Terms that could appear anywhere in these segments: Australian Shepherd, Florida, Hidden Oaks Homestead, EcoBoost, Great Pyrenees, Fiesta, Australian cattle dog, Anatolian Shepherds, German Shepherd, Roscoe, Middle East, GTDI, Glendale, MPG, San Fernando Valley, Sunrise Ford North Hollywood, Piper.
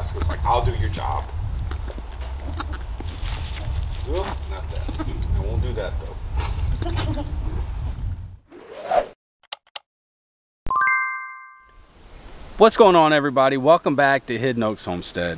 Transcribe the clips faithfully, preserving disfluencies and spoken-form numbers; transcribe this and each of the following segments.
Roscoe's like, I'll do your job. Well, not that. I won't do that though. What's going on, everybody? Welcome back to Hidden Oaks Homestead.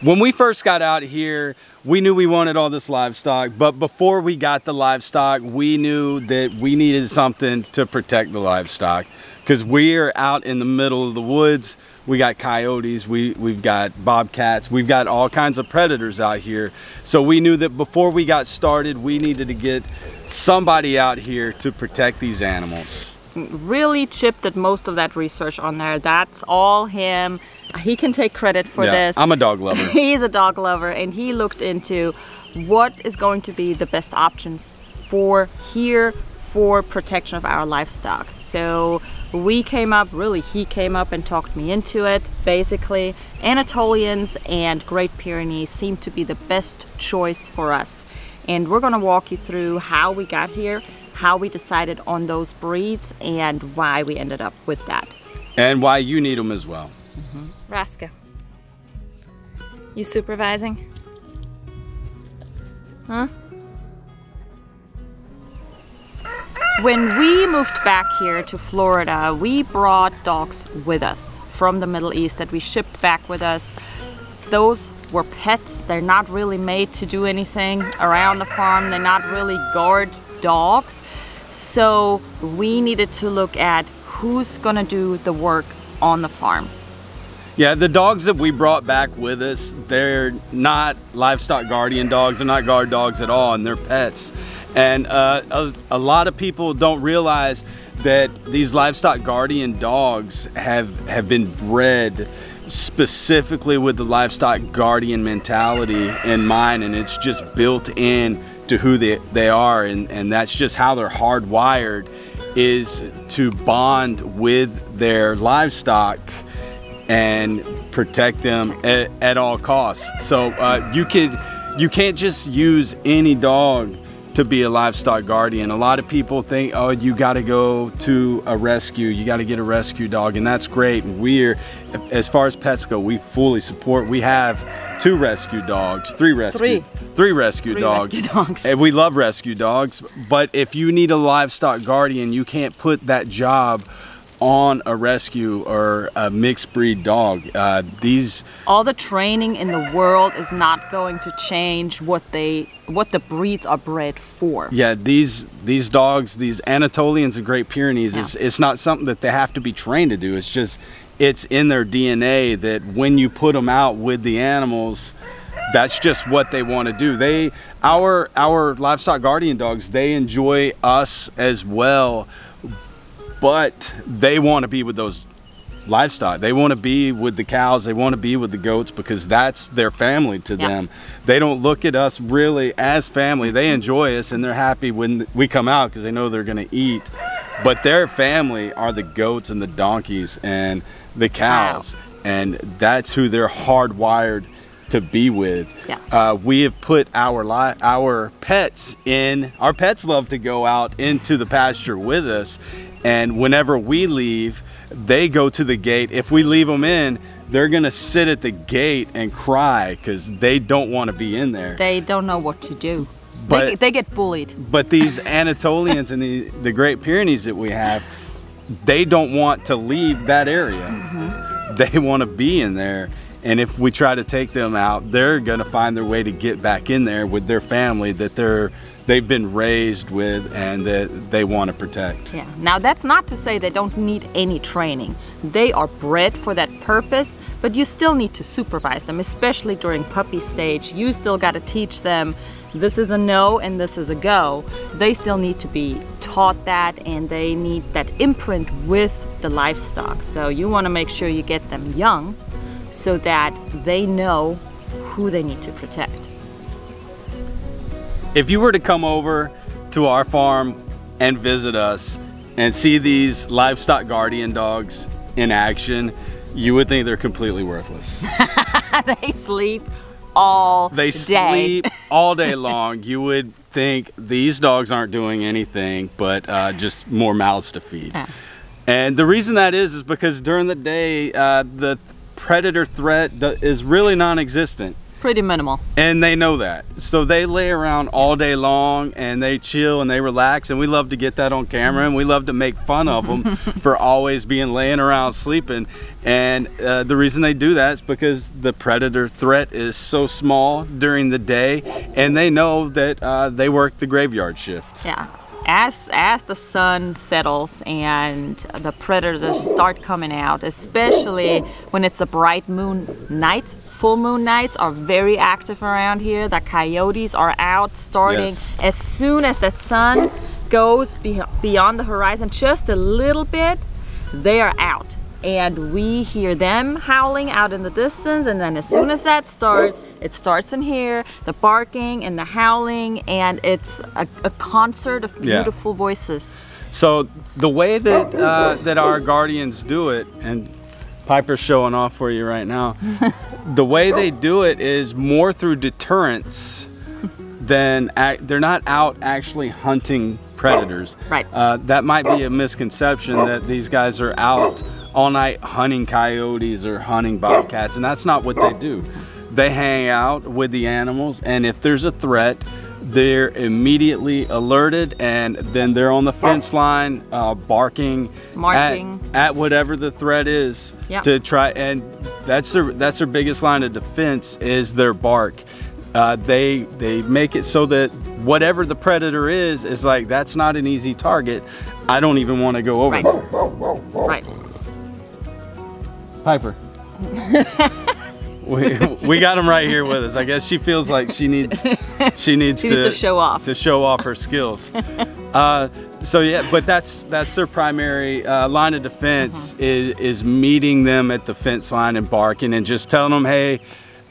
When we first got out here, we knew we wanted all this livestock, but before we got the livestock, we knew that we needed something to protect the livestock because we're out in the middle of the woods. We got coyotes, we, we've got bobcats, we've got all kinds of predators out here. So we knew that before we got started, we needed to get somebody out here to protect these animals. Really Chip did most of that research on there. That's all him. He can take credit for yeah, this. I'm a dog lover. He's a dog lover, and he looked into what is going to be the best options for here for protection of our livestock. So we came up, really he came up and talked me into it. Basically, Anatolians and Great Pyrenees seem to be the best choice for us. And we're gonna walk you through how we got here, how we decided on those breeds, and why we ended up with that. And why you need them as well. Mm-hmm. Roscoe, you supervising? Huh? When we moved back here to Florida, we brought dogs with us from the Middle East that we shipped back with us. Those were pets. They're not really made to do anything around the farm. They're not really guard dogs. So we needed to look at who's gonna do the work on the farm. Yeah, the dogs that we brought back with us, they're not livestock guardian dogs. They're not guard dogs at all, and they're pets. And uh, a, a lot of people don't realize that these livestock guardian dogs have, have been bred specifically with the livestock guardian mentality in mind, and it's just built in to who they, they are, and, and that's just how they're hardwired, is to bond with their livestock and protect them at, at all costs. So uh, you can, you can't just use any dog to be a livestock guardian. A lot of people think, oh, you gotta go to a rescue, you gotta get a rescue dog, and that's great. We're, as far as pets go, we fully support. We have two rescue dogs, three rescue, three, three rescue three dogs. Rescue dogs. And we love rescue dogs, but if you need a livestock guardian, you can't put that job on a rescue or a mixed breed dog. Uh, these all the training in the world is not going to change what they what the breeds are bred for. Yeah, these these dogs, these Anatolians and Great Pyrenees, yeah. it's, it's not something that they have to be trained to do. It's just it's in their D N A that when you put them out with the animals, that's just what they want to do. They our our livestock guardian dogs, they enjoy us as well, but they want to be with those livestock. They want to be with the cows, they want to be with the goats, because that's their family to yeah. them. They don't look at us really as family. They enjoy us and they're happy when we come out because they know they're going to eat, but their family are the goats and the donkeys and the cows, cows. And that's who they're hardwired to be with. Yeah. Uh, we have put our li our pets in, our pets love to go out into the pasture with us. And whenever we leave, they go to the gate. If we leave them in, they're gonna sit at the gate and cry because they don't want to be in there. They don't know what to do. But they, they get bullied. But these Anatolians and the, the Great Pyrenees that we have, they don't want to leave that area. Mm-hmm. They want to be in there. And if we try to take them out, they're gonna find their way to get back in there with their family that they're they've been raised with and that they want to protect. Yeah, now that's not to say they don't need any training. They are bred for that purpose, but you still need to supervise them, especially during puppy stage. You still got to teach them this is a no and this is a go. They still need to be taught that, and they need that imprint with the livestock. So you want to make sure you get them young so that they know who they need to protect. If you were to come over to our farm and visit us and see these livestock guardian dogs in action, you would think they're completely worthless. They sleep all they day. They sleep all day long. You would think these dogs aren't doing anything but uh, just more mouths to feed. Yeah. And the reason that is is because during the day, uh, the predator threat is really non-existent. Pretty minimal. And they know that. So they lay around all day long and they chill and they relax, and we love to get that on camera, and we love to make fun of them for always being laying around sleeping. And uh, the reason they do that is because the predator threat is so small during the day, and they know that uh, they work the graveyard shift. Yeah. As, as the sun settles and the predators start coming out, especially when it's a bright moon night, full moon nights are very active around here. The coyotes are out starting yes. as soon as that sun goes be beyond the horizon just a little bit, they are out. And we hear them howling out in the distance, and then as soon as that starts, it starts in here, the barking and the howling, and it's a, a concert of beautiful yeah. voices. So the way that uh, that our guardians do it, and Piper's showing off for you right now, the way they do it is more through deterrence than act, they're not out actually hunting predators. Right. Uh, that might be a misconception that these guys are out all night hunting coyotes or hunting bobcats, and that's not what they do. They hang out with the animals, and if there's a threat, they're immediately alerted, and then they're on the fence line, uh, barking at, at whatever the threat is yep. to try, and that's their, that's their biggest line of defense is their bark. Uh, they, they make it so that whatever the predator is, is like, that's not an easy target. I don't even want to go over right. there. Right. Piper. we, we got him right here with us. I guess she feels like she needs she needs, she to, needs to show off to show off her skills. Uh, so yeah, but that's that's their primary uh, line of defense mm-hmm. is, is meeting them at the fence line and barking and just telling them, hey,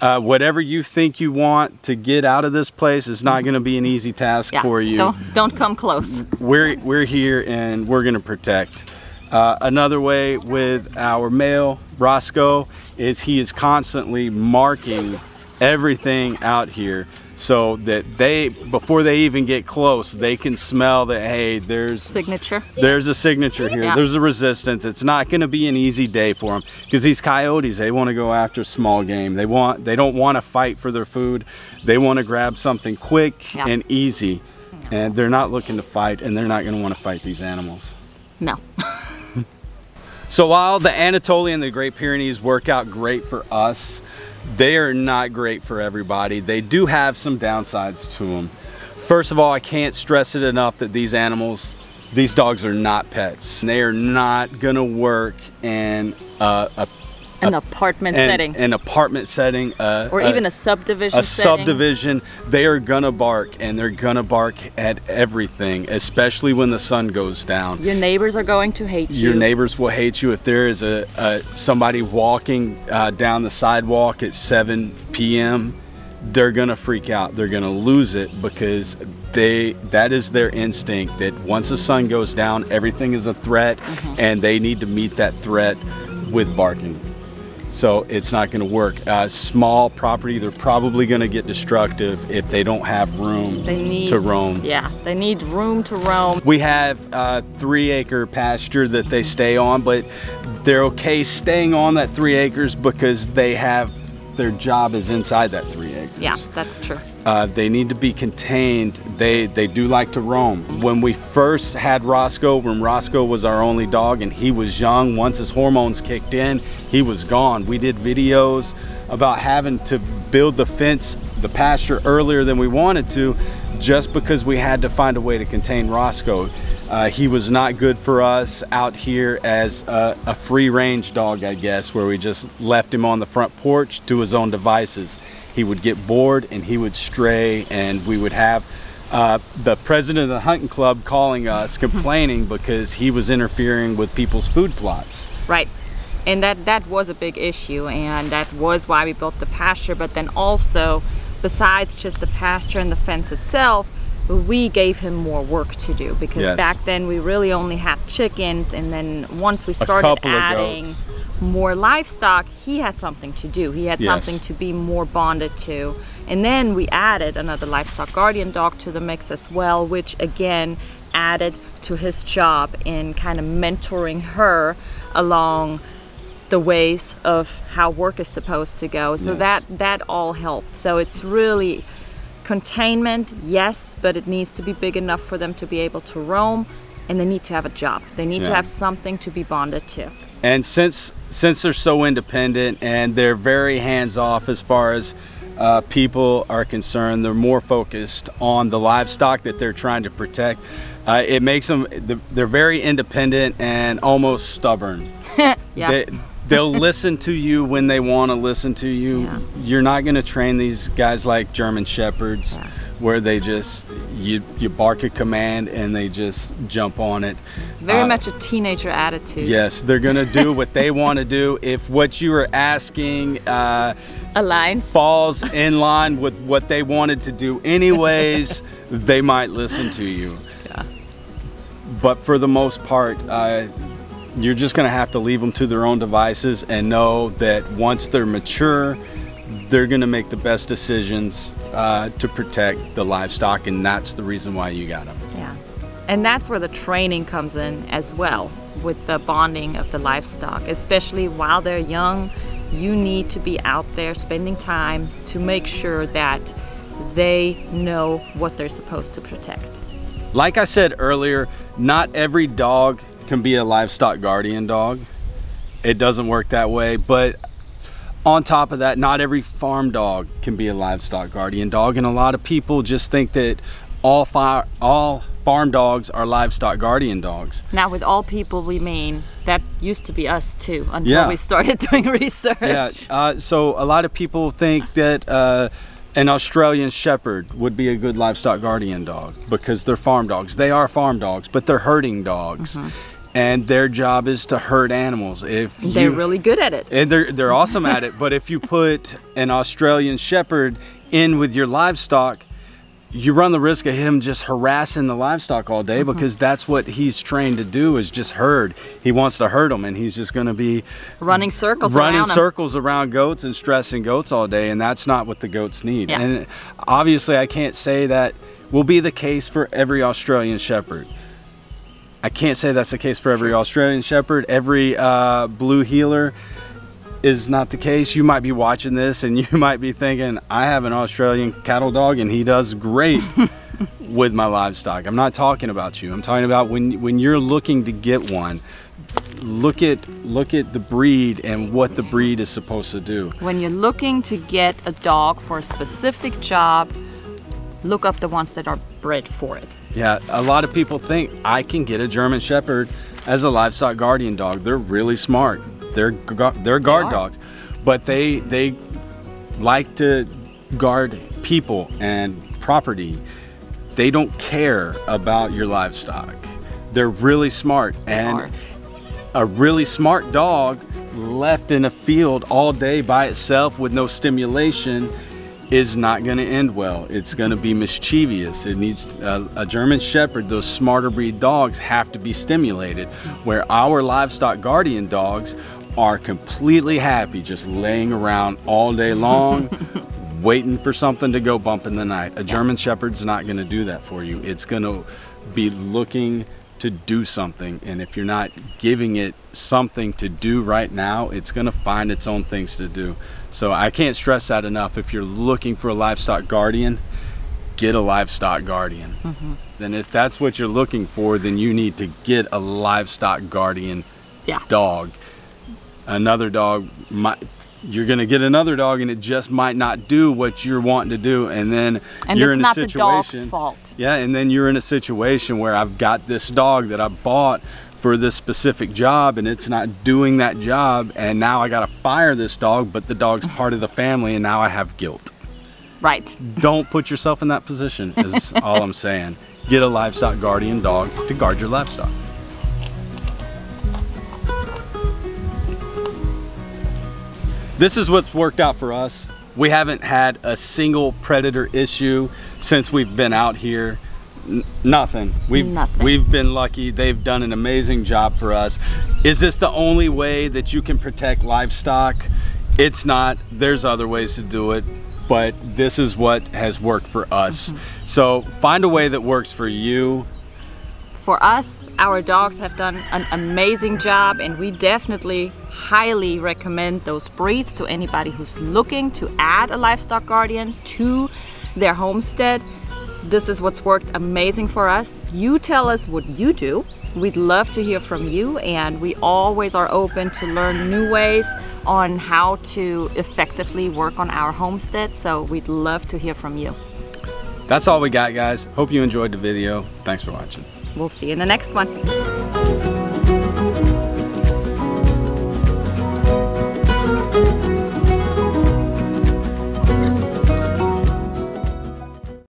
uh, whatever you think you want to get out of this place is not going to be an easy task yeah, for you. Don't, don't come close. We're we're here and we're going to protect. Uh, another way with our male, Roscoe, is he is constantly marking everything out here so that they, before they even get close, they can smell that, hey, there's signature. There's a signature here. Yeah. There's a resistance. It's not going to be an easy day for them because these coyotes, they want to go after small game. They want, they don't want to fight for their food. They want to grab something quick yeah. and easy, and they're not looking to fight, and they're not going to want to fight these animals. No. So while the Anatolian and the Great Pyrenees work out great for us, they are not great for everybody. They do have some downsides to them. First of all, I can't stress it enough that these animals, these dogs are not pets. They are not gonna work in a, a, an, a apartment an, setting. an apartment setting. Uh, or a, even a subdivision a setting. subdivision. They are gonna bark, and they're gonna bark at everything, especially when the sun goes down. Your neighbors are going to hate you. Your neighbors will hate you if there is a, a somebody walking uh, down the sidewalk at seven P M They're gonna freak out. They're gonna lose it because they that is their instinct that once the sun goes down, everything is a threat, mm-hmm. and they need to meet that threat with barking. So it's not going to work. Uh, small property, they're probably going to get destructive if they don't have room they need, to roam. Yeah, they need room to roam. We have a three acre pasture that they stay on, but they're okay staying on that three acres because they have, their job is inside that three acres. Yeah, that's true. Uh, they need to be contained. They, they do like to roam. When we first had Roscoe, when Roscoe was our only dog and he was young, once his hormones kicked in, he was gone. We did videos about having to build the fence, the pasture earlier than we wanted to, just because we had to find a way to contain Roscoe. Uh, he was not good for us out here as a, a free range dog, I guess, where we just left him on the front porch to his own devices. He would get bored and he would stray, and we would have uh, the president of the hunting club calling us complaining because he was interfering with people's food plots. Right. And that, that was a big issue, and that was why we built the pasture. But then also, besides just the pasture and the fence itself, we gave him more work to do because yes. back then we really only had chickens, and then once we started adding more livestock, he had something to do. He had yes. something to be more bonded to. And then we added another livestock guardian dog to the mix as well, which again added to his job in kind of mentoring her along the ways of how work is supposed to go. So yes. that that all helped. So it's really containment, yes, but it needs to be big enough for them to be able to roam, and they need to have a job. They need yeah. to have something to be bonded to. And since since they're so independent and they're very hands-off as far as uh, people are concerned, they're more focused on the livestock that they're trying to protect. Uh, it makes them, they're very independent and almost stubborn. yeah. They, they'll listen to you when they want to listen to you. Yeah. You're not going to train these guys like German Shepherds yeah. where they just, you, you bark a command and they just jump on it. Very uh, much a teenager attitude. Yes, they're going to do what they want to do. If what you were asking uh, aligns. falls in line with what they wanted to do anyways, they might listen to you. But for the most part, uh, you're just gonna have to leave them to their own devices and know that once they're mature, they're gonna make the best decisions uh, to protect the livestock, and that's the reason why you got them. Yeah, and that's where the training comes in as well, with the bonding of the livestock. Especially while they're young, you need to be out there spending time to make sure that they know what they're supposed to protect. Like I said earlier, not every dog can be a livestock guardian dog. It doesn't work that way, but on top of that, not every farm dog can be a livestock guardian dog, and a lot of people just think that all, far, all farm dogs are livestock guardian dogs. Now with all people we mean, that used to be us too, until yeah. we started doing research. Yeah, uh, so a lot of people think that uh, an Australian Shepherd would be a good livestock guardian dog because they're farm dogs. They are farm dogs, but they're herding dogs. Mm-hmm. And their job is to herd animals. If you, They're really good at it. And they're, they're awesome at it. But if you put an Australian Shepherd in with your livestock, you run the risk of him just harassing the livestock all day mm-hmm. because that's what he's trained to do is just herd. He wants to herd them, and he's just going to be running circles running around circles him. around goats and stressing goats all day, and that's not what the goats need. Yeah. And obviously I can't say that will be the case for every Australian Shepherd. I can't say that's the case for every Australian Shepherd. Every uh, blue heeler is not the case. You might be watching this and you might be thinking, I have an Australian cattle dog and he does great with my livestock. I'm not talking about you. I'm talking about when when you're looking to get one, look at look at the breed and what the breed is supposed to do. When you're looking to get a dog for a specific job, look up the ones that are bred for it. Yeah, a lot of people think I can get a German Shepherd as a livestock guardian dog. They're really smart. They're, they're guard they dogs, but they they like to guard people and property. They don't care about your livestock. They're really smart, they and are. a really smart dog left in a field all day by itself with no stimulation is not going to end well. It's going to be mischievous. It needs uh, a German Shepherd. Those smarter breed dogs have to be stimulated, where our livestock guardian dogs are completely happy just laying around all day long waiting for something to go bump in the night. A German Shepherd's not going to do that for you. It's going to be looking to do something, and if you're not giving it something to do right now, it's going to find its own things to do. So I can't stress that enough. If you're looking for a livestock guardian, get a livestock guardian. Mm-hmm. Then if that's what you're looking for, then you need to get a livestock guardian yeah. dog. Another dog might, you're going to get another dog and it just might not do what you're wanting to do, and then and you're in a situation. And it's not the dog's fault. Yeah, and then you're in a situation where I've got this dog that I bought for this specific job and it's not doing that job, and now I gotta fire this dog, but the dog's part of the family and now I have guilt. Right. Don't put yourself in that position is all I'm saying. Get a livestock guardian dog to guard your livestock. This is what's worked out for us. We haven't had a single predator issue since we've been out here. N nothing. We've, nothing. We've been lucky. They've done an amazing job for us. Is this the only way that you can protect livestock? It's not. There's other ways to do it, but this is what has worked for us. Mm-hmm. So find a way that works for you. For us, our dogs have done an amazing job, and we definitely highly recommend those breeds to anybody who's looking to add a livestock guardian to their homestead. This is what's worked amazing for us. You tell us what you do. We'd love to hear from you, and we always are open to learn new ways on how to effectively work on our homestead. So we'd love to hear from you. That's all we got, guys. Hope you enjoyed the video. Thanks for watching. We'll see you in the next one.